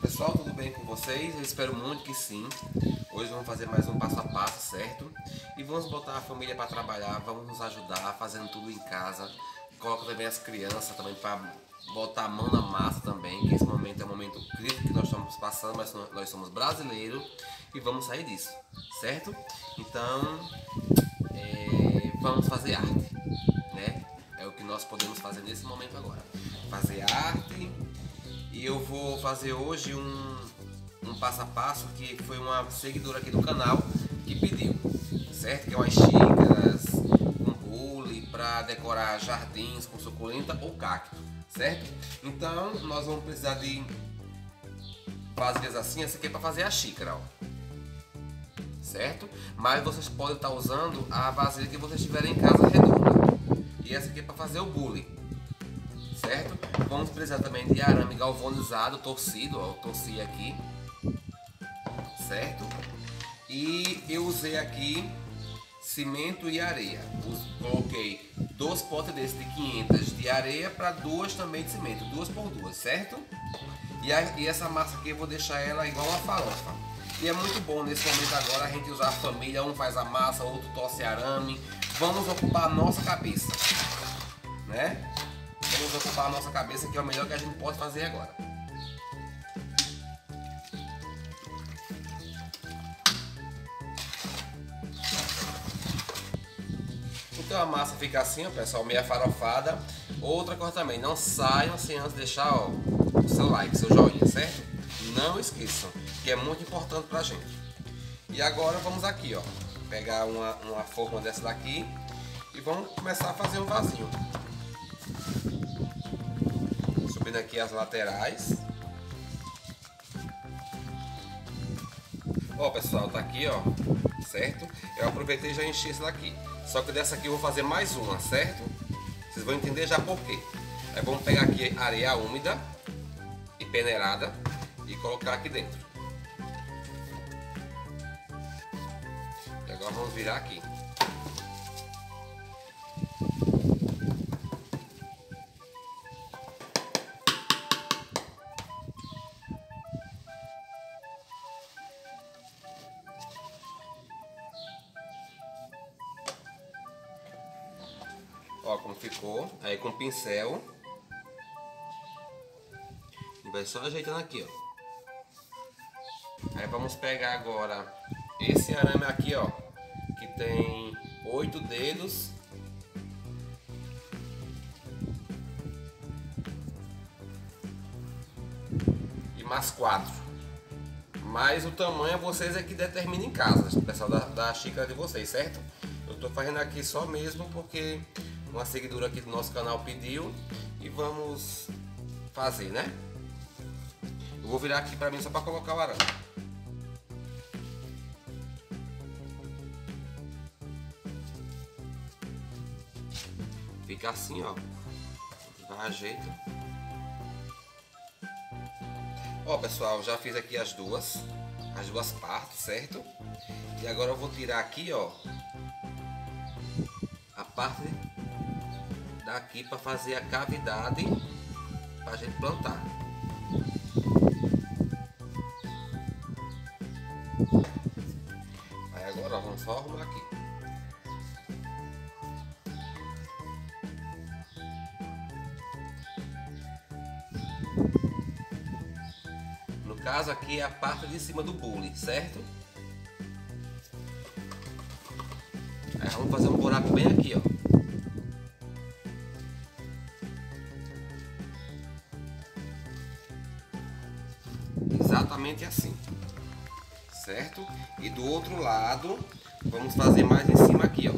Pessoal, tudo bem com vocês? Eu espero muito que sim. Hoje vamos fazer mais um passo a passo, certo? E vamos botar a família para trabalhar, vamos nos ajudar fazendo tudo em casa. Coloca também as crianças também para botar a mão na massa também, que esse momento é um momento crítico que nós estamos passando, mas nós somos brasileiros e vamos sair disso, certo? Então, vamos fazer arte, né? É o que nós podemos fazer nesse momento agora. Fazer arte. E eu vou fazer hoje um passo a passo que foi uma seguidora aqui do canal que pediu, certo? Que é umas xícaras, um bule para decorar jardins com suculenta ou cacto, certo? Então nós vamos precisar de vasilhas assim. Essa aqui é para fazer a xícara, ó, certo? Mas vocês podem estar usando a vasilha que vocês tiverem em casa redonda. E essa aqui é para fazer o bule, certo? Vamos precisar também de arame galvanizado, torcido, ó, eu torci aqui, certo? E eu usei aqui cimento e areia. Coloquei 2 potes desse de 500 de areia para 2 também de cimento, 2 por 2, certo? E essa massa aqui eu vou deixar ela igual uma farofa. E é muito bom nesse momento agora a gente usar a família, um faz a massa, outro torce arame. Vamos ocupar a nossa cabeça, né? Vamos ocupar a nossa cabeça, que é o melhor que a gente pode fazer agora. Então a massa fica assim, ó, pessoal, meia farofada. Outra coisa também, não saiam sem antes deixar, ó, o seu like, seu joinha, certo? Não esqueçam, que é muito importante pra gente. E agora vamos aqui, ó, pegar uma forma dessa daqui e vamos começar a fazer um vasinho. Subindo aqui as laterais. Ó, pessoal, tá aqui, ó, certo? Eu aproveitei e já enchi esse daqui. Só que dessa aqui eu vou fazer mais uma, certo? Vocês vão entender já por quê. Aí vamos pegar aqui areia úmida e peneirada e colocar aqui dentro. E agora vamos virar aqui. Ó, como ficou, aí com o pincel e vai só ajeitando aqui, ó. Aí vamos pegar agora esse arame aqui, ó, que tem 8 dedos. E mais 4. Mas o tamanho vocês é que determina em casa, pessoal, da xícara de vocês, certo? Eu tô fazendo aqui só mesmo porque uma seguidora aqui do nosso canal pediu e vamos fazer, né? Eu vou virar aqui pra mim só pra colocar o arame. Fica assim, ó. Ajeita. Ó, pessoal, já fiz aqui as duas partes, certo? E agora eu vou tirar aqui, ó, a parte daqui para fazer a cavidade para a gente plantar. Aí agora, ó, vamos só arrumar aqui. No caso aqui é a parte de cima do bule, certo? Aí vamos fazer um buraco bem aqui, ó. Exatamente assim, certo? E do outro lado vamos fazer mais em cima aqui, ó.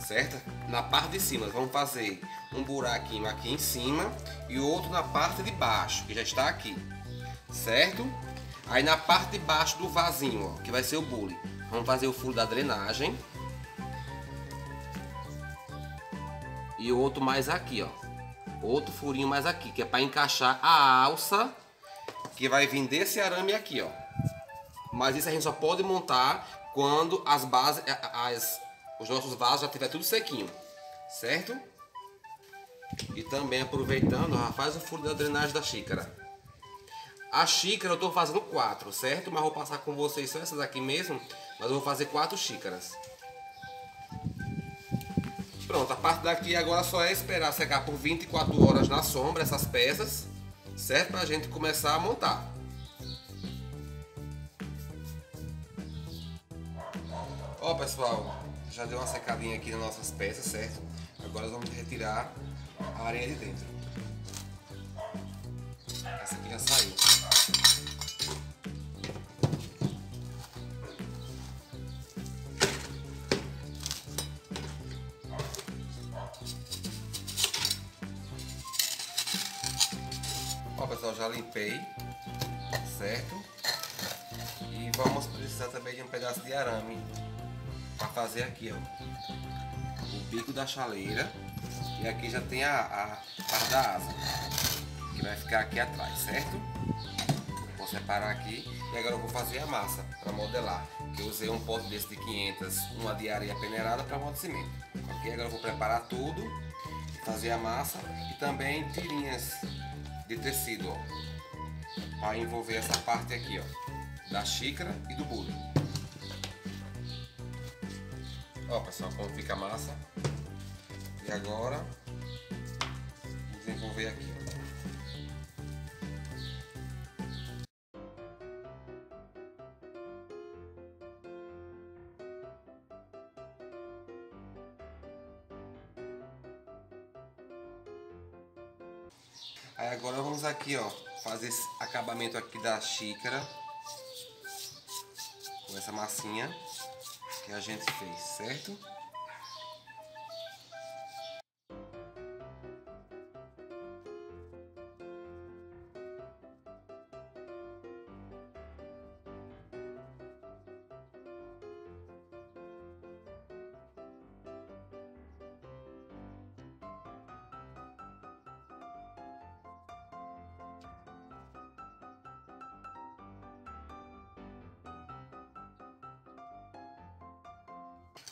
Certo? Na parte de cima vamos fazer um buraquinho aqui em cima e outro na parte de baixo, que já está aqui, certo? Aí na parte de baixo do vasinho, ó, que vai ser o bule, vamos fazer o furo da drenagem. E outro mais aqui, ó. Outro furinho mais aqui, que é para encaixar a alça que vai vir desse arame aqui, ó. Mas isso a gente só pode montar quando os nossos vasos já tiver tudo sequinho, certo? E também aproveitando, ó, faz o furo da drenagem da xícara. A xícara eu tô fazendo 4, certo? Mas vou passar com vocês só essas aqui mesmo. Mas eu vou fazer 4 xícaras. Pronto, a parte daqui agora só é esperar secar por 24 horas na sombra essas peças, certo? Pra gente começar a montar. Ó pessoal, já deu uma secadinha aqui nas nossas peças, certo? Agora vamos retirar a areia de dentro. Essa aqui já saiu. Ó pessoal, já limpei, certo? E vamos precisar também de um pedaço de arame para fazer aqui, ó, o bico da chaleira. E aqui já tem a parte da asa, que vai ficar aqui atrás, certo? Vou separar aqui e agora eu vou fazer a massa para modelar. Que eu usei um pote desse de 500, uma de areia peneirada para modo de cimento. Ok? Agora eu vou preparar tudo, fazer a massa e também tirinhas de tecido, ó, para envolver essa parte aqui, ó, da xícara e do bule. Ó pessoal, como fica a massa. E agora, vamos envolver aqui. Aí agora vamos aqui, ó, fazer esse acabamento aqui da xícara com essa massinha que a gente fez, certo?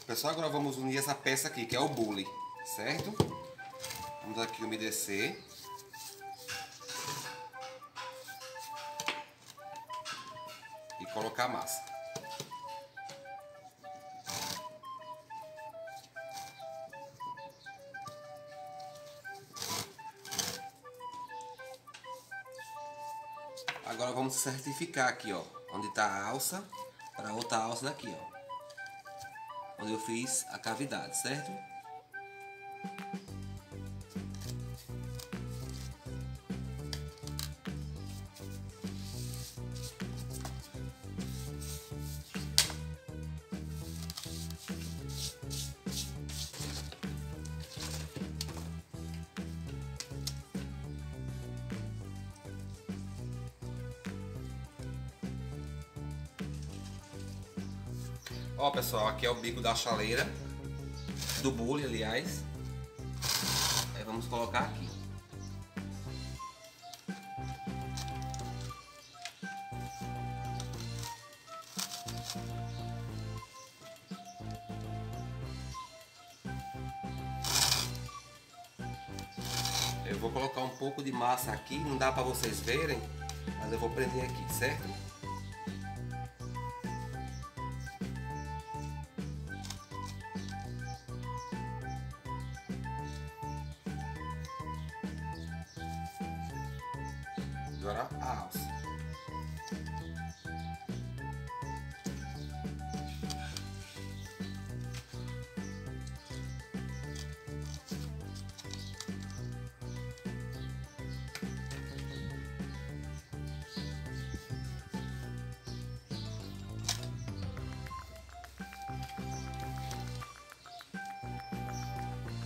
Pessoal, agora vamos unir essa peça aqui, que é o bule, certo? Vamos aqui umedecer. E colocar a massa. Agora vamos certificar aqui, ó, onde está a alça, para outra alça daqui, ó. Onde eu fiz a cavidade, certo? Ó pessoal, aqui é o bico da chaleira, do bule, aliás. Aí vamos colocar aqui. Eu vou colocar um pouco de massa aqui, não dá pra vocês verem, mas eu vou prender aqui, certo? Agora a alça.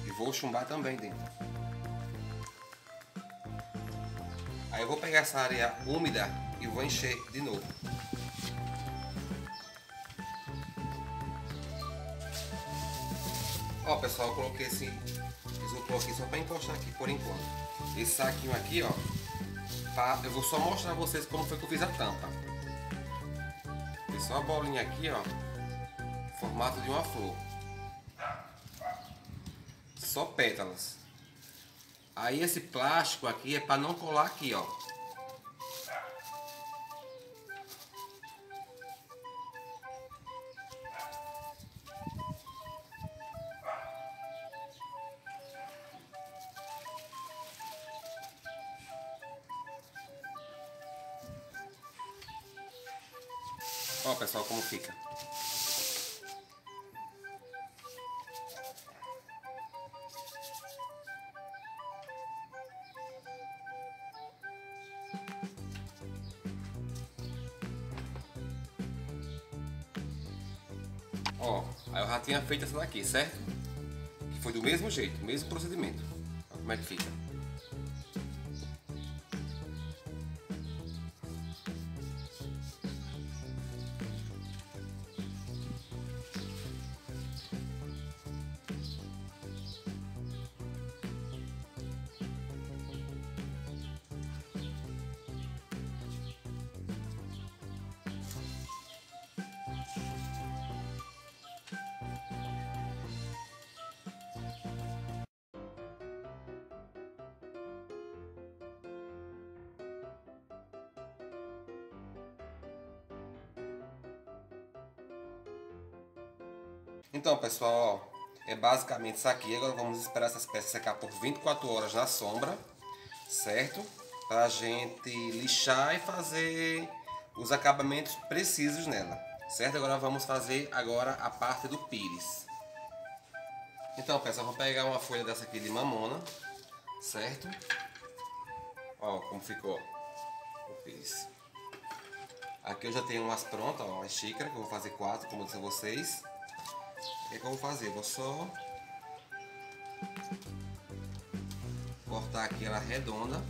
E vou chumbar também dentro. Aí eu vou pegar essa areia úmida e vou encher de novo. Ó pessoal, eu coloquei esse isopor aqui só para encostar aqui por enquanto. Esse saquinho aqui, ó, eu vou só mostrar a vocês como foi que eu fiz a tampa. Tem só a bolinha aqui, ó, formato de uma flor. só pétalas. Aí esse plástico aqui é para não colar aqui, ó. Ó, pessoal, como fica. Ó, aí eu já tinha feito essa daqui, certo? Que foi do mesmo jeito, mesmo procedimento. Olha como é que fica. Então, pessoal, ó, é basicamente isso aqui. Agora vamos esperar essas peças secar por 24 horas na sombra, certo? Para a gente lixar e fazer os acabamentos precisos nela, certo? Agora vamos fazer agora a parte do pires. Então, pessoal, vou pegar uma folha dessa aqui de mamona, certo? Ó, como ficou o pires. Aqui eu já tenho umas prontas, ó, uma xícara, que eu vou fazer 4, como eu disse a vocês. O que é que eu vou fazer? Vou só cortar aqui ela redonda.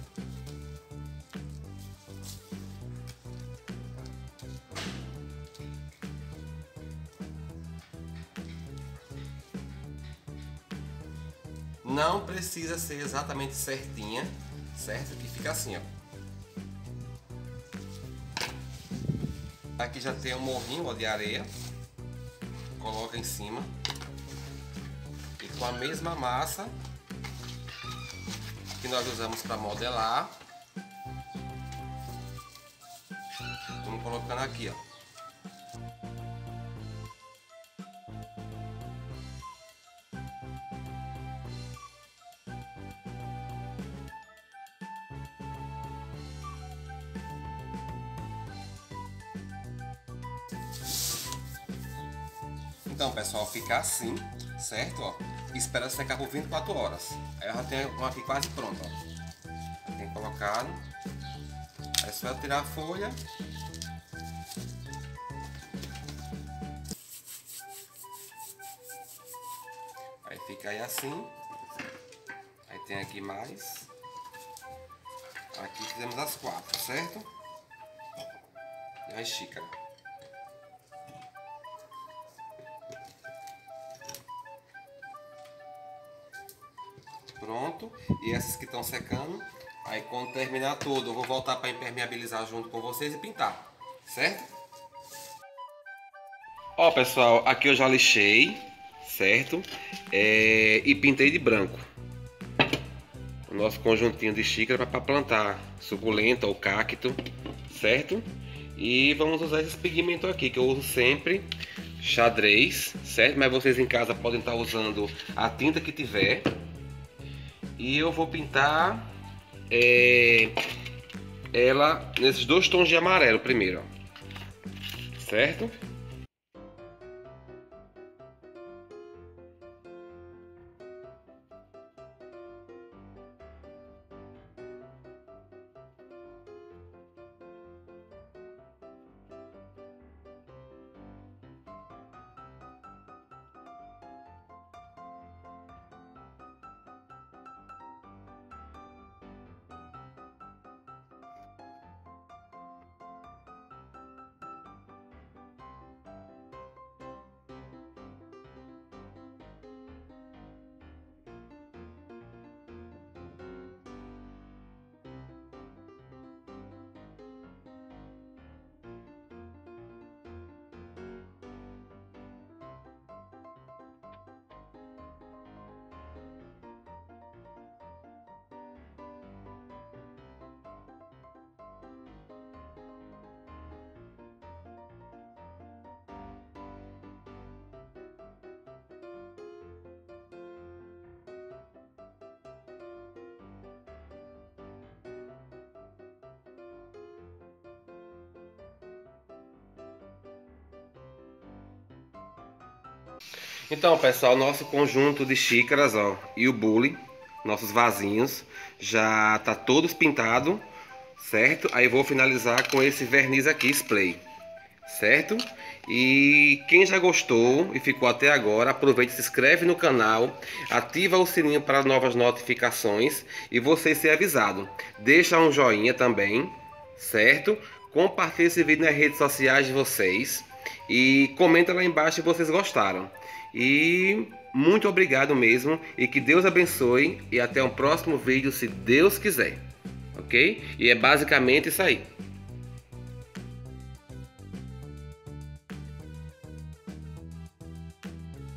Não precisa ser exatamente certinha, certo? Que fica assim, ó. Aqui já tem um morrinho, ó, de areia. Coloca em cima e com a mesma massa que nós usamos para modelar, vamos colocando aqui, ó. Então, pessoal, fica assim, certo? Ó, espera secar por 24 horas. Aí eu já tenho uma aqui quase pronta, ó. Tem colocado. Aí é só tirar a folha. Aí fica aí assim. Aí tem aqui mais. Aqui fizemos as 4, certo? E a xícara. Pronto, e essas que estão secando, aí quando terminar tudo eu vou voltar para impermeabilizar junto com vocês e pintar, certo? Ó, pessoal, aqui eu já lixei, certo? E pintei de branco o nosso conjuntinho de xícara para plantar suculenta ou cacto, certo? E vamos usar esse pigmento aqui que eu uso sempre, xadrez, certo? Mas vocês em casa podem estar usando a tinta que tiver. E eu vou pintar ela nesses 2 tons de amarelo primeiro, ó. Certo? Então, pessoal, nosso conjunto de xícaras, ó, e o bule, nossos vasinhos, já tá todos pintado, certo? Aí vou finalizar com esse verniz aqui, spray, certo? E quem já gostou e ficou até agora, aproveita, se inscreve no canal, ativa o sininho para novas notificações e você ser avisado. Deixa um joinha também, certo? Compartilhe esse vídeo nas redes sociais de vocês e comenta lá embaixo se vocês gostaram. E muito obrigado mesmo, e que Deus abençoe, e até o próximo vídeo, se Deus quiser, ok? E é basicamente isso aí.